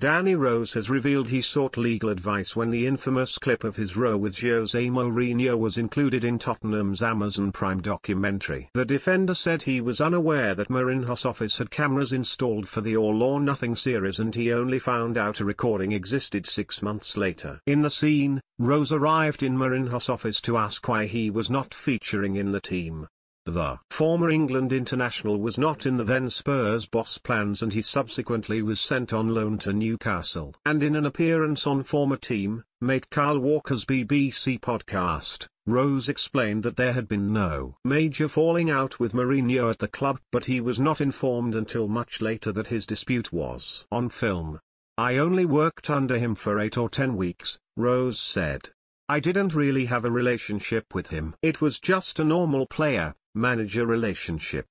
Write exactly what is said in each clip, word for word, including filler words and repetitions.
Danny Rose has revealed he sought legal advice when the infamous clip of his row with Jose Mourinho was included in Tottenham's Amazon Prime documentary. The defender said he was unaware that Mourinho's office had cameras installed for the All or Nothing series, and he only found out a recording existed six months later. In the scene, Rose arrived in Mourinho's office to ask why he was not featuring in the team. The former England international was not in the then Spurs boss plans, and he subsequently was sent on loan to Newcastle. And in an appearance on former team mate Kyle Walker's B B C podcast, Rose explained that there had been no major falling out with Mourinho at the club, but he was not informed until much later that his dispute was on film. "I only worked under him for eight or ten weeks," Rose said. "I didn't really have a relationship with him. It was just a normal player manager relationship.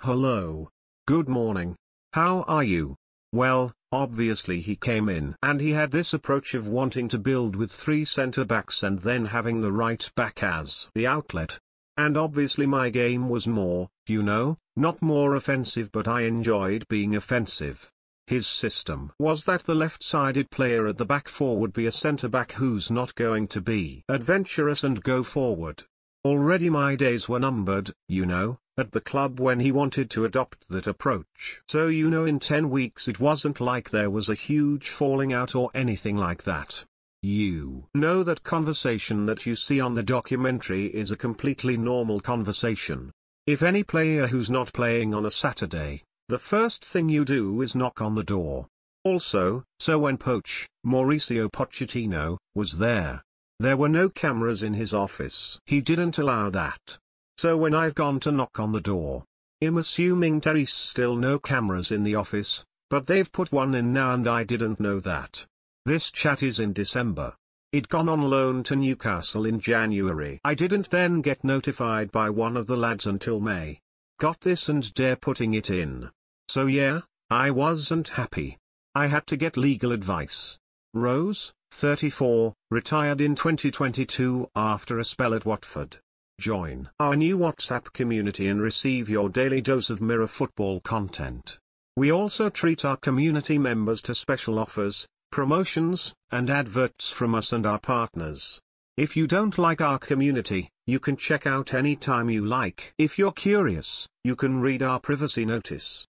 Hello. Good morning. How are you? Well, obviously he came in and he had this approach of wanting to build with three centre-backs and then having the right-back as the outlet. And obviously my game was more, you know, not more offensive, but I enjoyed being offensive. His system was that the left-sided player at the back four would be a centre-back who's not going to be adventurous and go forward. Already my days were numbered, you know, at the club when he wanted to adopt that approach. So you know, in ten weeks it wasn't like there was a huge falling out or anything like that. You know, that conversation that you see on the documentary is a completely normal conversation. If any player who's not playing on a Saturday, the first thing you do is knock on the door. Also, so when Poch, Mauricio Pochettino, was there, there were no cameras in his office. He didn't allow that. So when I've gone to knock on the door, I'm assuming there is still no cameras in the office, but they've put one in now, and I didn't know that." This chat is in December. It gone on loan to Newcastle in January. "I didn't then get notified by one of the lads until May. Got this and they're putting it in. So yeah, I wasn't happy. I had to get legal advice." Rose, thirty-four, retired in twenty twenty-two after a spell at Watford. Join our new WhatsApp community and receive your daily dose of Mirror football content. We also treat our community members to special offers, promotions, and adverts from us and our partners. If you don't like our community, you can check out any time you like. If you're curious, you can read our privacy notice.